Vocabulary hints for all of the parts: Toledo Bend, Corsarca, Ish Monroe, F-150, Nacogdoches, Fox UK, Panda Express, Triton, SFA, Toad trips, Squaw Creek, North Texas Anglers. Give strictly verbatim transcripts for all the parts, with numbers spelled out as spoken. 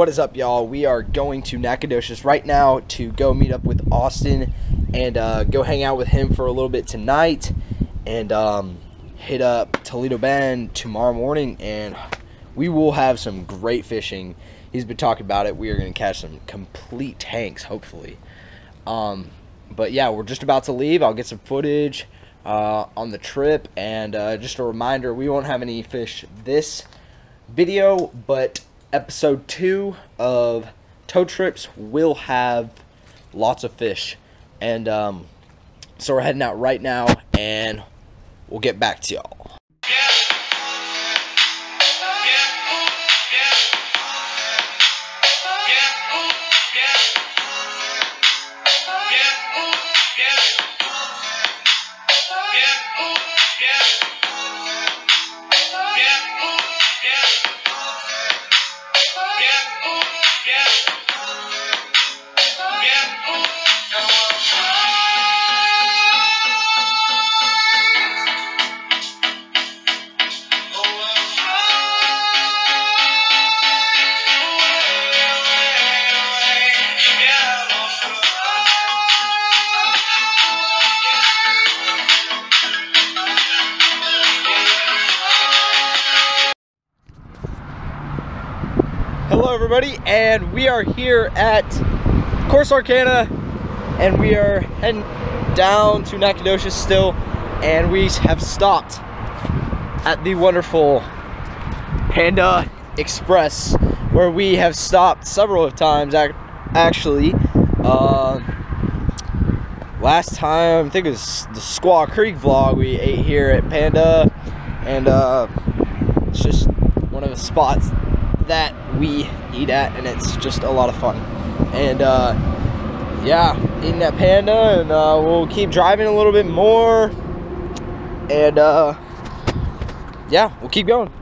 What is up, y'all? We are going to Nacogdoches right now to go meet up with Austin and uh, go hang out with him for a little bit tonight, and um, hit up Toledo Bend tomorrow morning, and we will have some great fishing. He's been talking about it. We are going to catch some complete tanks, hopefully. Um, but yeah, we're just about to leave. I'll get some footage uh, on the trip, and uh, just a reminder, we won't have any fish this video, but episode two of Toad Trips will have lots of fish. And um, so we're heading out right now, and we'll get back to y'all. Hello everybody, and we are here at Corsarca, and we are heading down to Nacogdoches still, and we have stopped at the wonderful Panda Express, where we have stopped several times actually. Uh, last time, I think it was the Squaw Creek vlog, we ate here at Panda, and uh, it's just one of the spots that we eat at, and it's just a lot of fun. And uh, yeah, eating at Panda, and uh, we'll keep driving a little bit more, and uh, yeah, we'll keep going.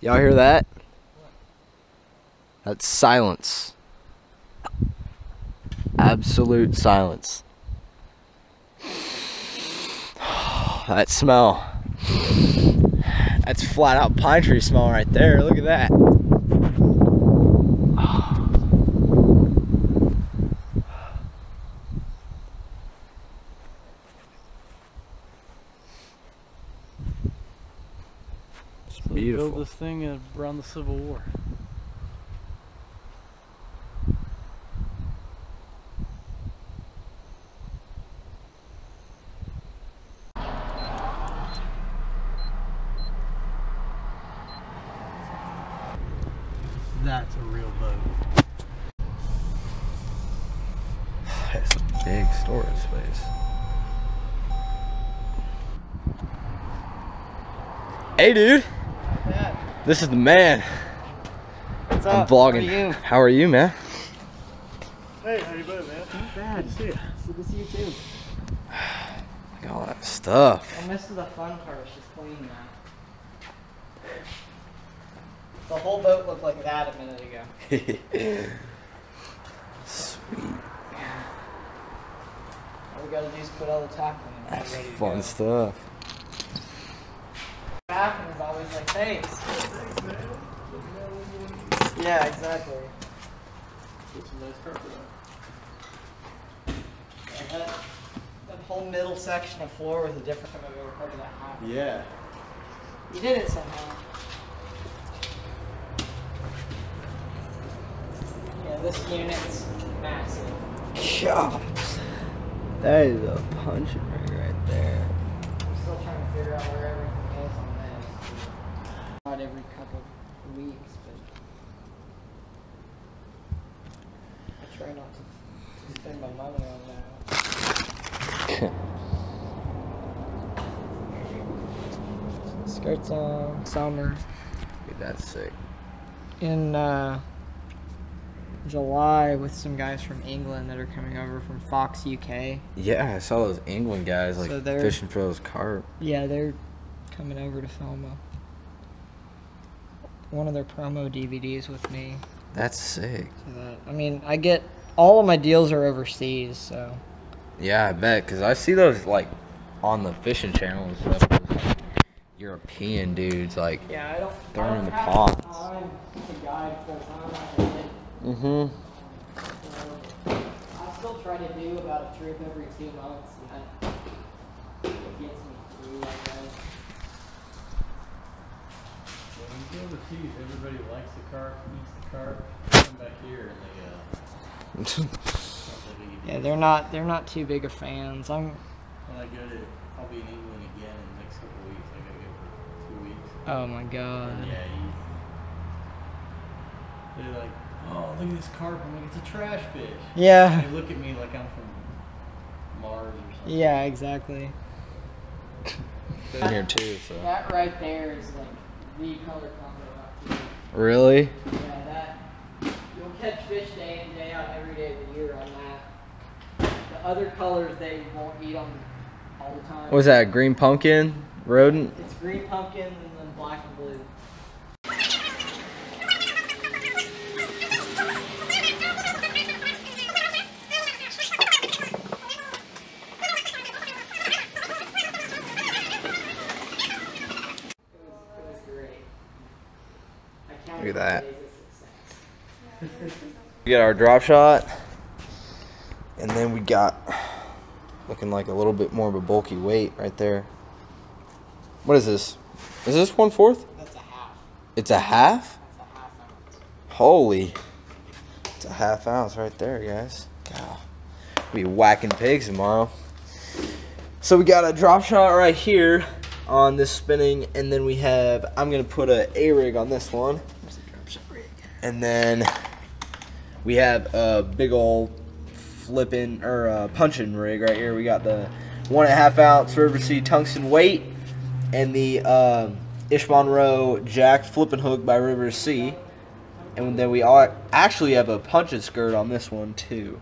Y'all hear that? That's silence. Absolute silence. That smell. That's flat out pine tree smell right there. Look at that. Beautiful. Build this thing around the Civil War. That's a real boat. That's a big storage space. Hey, dude. This is the man. What's up? I'm vlogging. How are you? How are you, man? Hey, how you doing, man? Not bad. Good to see you. Good to see you too. Look at all that stuff. And this is the fun part. It's just clean now. The whole boat looked like that a minute ago. Sweet. All we gotta do is put all the tackle in. That's fun stuff. Bathroom is always like, thanks. Yeah, exactly. Put some nice carpet on. Yeah, that, that whole middle section of floor was a different time I've ever heard of that house. Yeah. You did it somehow. Yeah, this unit's massive. God. That is a punching ring right there. I'm still trying to figure out where everything is on this. Not every couple of weeks, but I try not to, to spend my money on that. Skirts on, summer. Dude, that's sick. In uh, July with some guys from England that are coming over from Fox U K. Yeah, I saw those England guys like so fishing for those carp. Yeah, they're coming over to film a, one of their promo D V Ds with me. That's sick. So that, I mean, I get all of my deals are overseas, so. Yeah, I bet, because I see those like on the fishing channel and stuff. Those, like, European dudes like yeah, I don't, throwing I don't in the ponds. Time to guide full time. Mm-hmm. I still try to do about a trip every two months, and that gets me through, I guess. Well, when you go overseas, everybody likes the carp, needs the carp. Come back here, and they, uh... yeah, they're not, they're not too big of fans. I'm... When I go to... I'll be in England again in the next couple of weeks. I gotta go for two weeks. Oh, my God. And yeah, you... They're like... Oh, look at this carp. I'm like, it's a trash fish. Yeah. They look at me like I'm from Mars or something. Yeah, exactly. Been here too, so. That right there is like the color combo. Really? Yeah, that. You'll catch fish day in, day out, every day of the year on that. The other colors, they won't eat them all the time. What was that, green pumpkin rodent? It's green pumpkin and then black and blue. Look at that. We got our drop shot, and then we got looking like a little bit more of a bulky weight right there. What is this? Is this one fourth? That's a half. It's a half? That's a half ounce. Holy. It's a half ounce right there, guys. God. We'll be whacking pigs tomorrow. So we got a drop shot right here on this spinning, and then we have, I'm going to put a A-rig on this one. And then we have a big old flipping or a punching rig right here. We got the one and a half ounce River Sea tungsten weight and the uh, Ish Monroe jacked flipping hook by River Sea. And then we all actually have a punching skirt on this one too.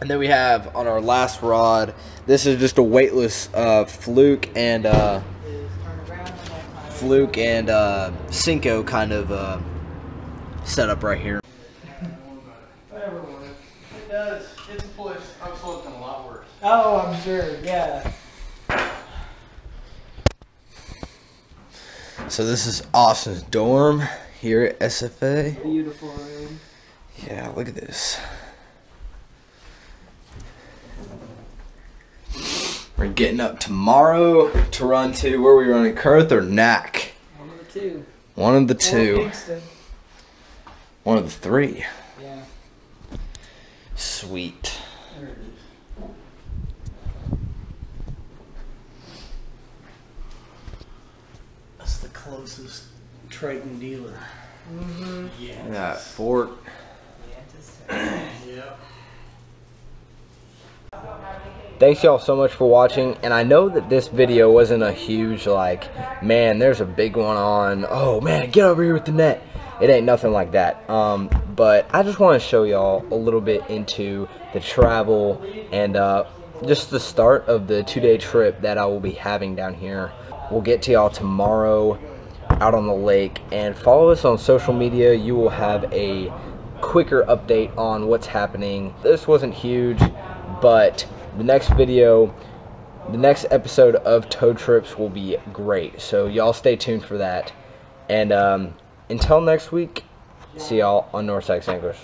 And then we have on our last rod, this is just a weightless uh, fluke and uh, fluke and uh, Cinco kind of. Uh, set up right here. Whatever it does, it's a bliss. I've slept in a lot worse. Oh, I'm sure, yeah. So this is Austin's dorm here at S F A. Beautiful room. Yeah, look at this. We're getting up tomorrow to run to, where are we running, Kurth or Knack? One of the two. One of the two. One of the three. Yeah. Sweet. There it is. That's the closest Triton dealer. Mm-hmm. Yeah. And that fork. Yep. Thanks y'all so much for watching, and I know that this video wasn't a huge like, man, there's a big one on, oh man, get over here with the net. It ain't nothing like that, um, but I just want to show y'all a little bit into the travel and uh, just the start of the two-day trip that I will be having down here. We'll get to y'all tomorrow out on the lake, and follow us on social media. You will have a quicker update on what's happening. This wasn't huge, but the next video, the next episode of Toad Trips will be great, so y'all stay tuned for that. And um, until next week, see y'all on North Texas Anglers.